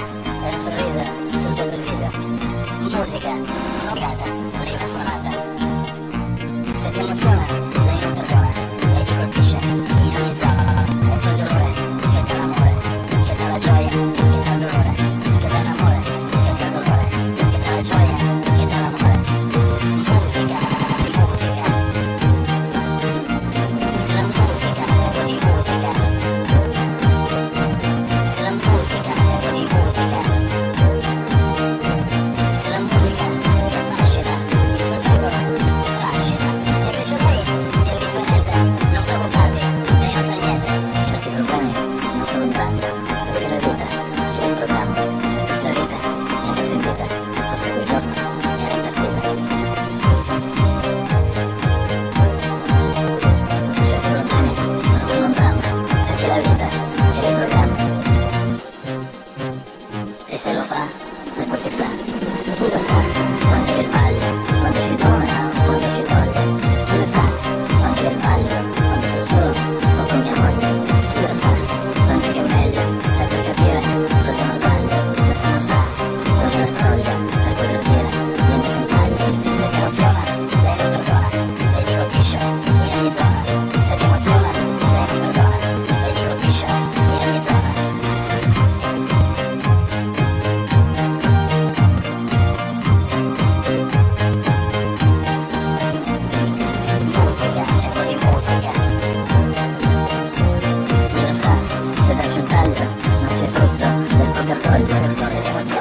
un sorriso sotto il viso, musica, notata, lei la suonata, se ti emoziona, lei non perdona, lei ti colpisce, ironizza, è quel dolore, che dà l'amore, che dà la gioia, che dà il dolore, che dà l'amore, che dà il dolore, che dà la gioia, che dà l'amore, musica, musica, se la musica è un po' di musica. No sé fruto del propio orgullo.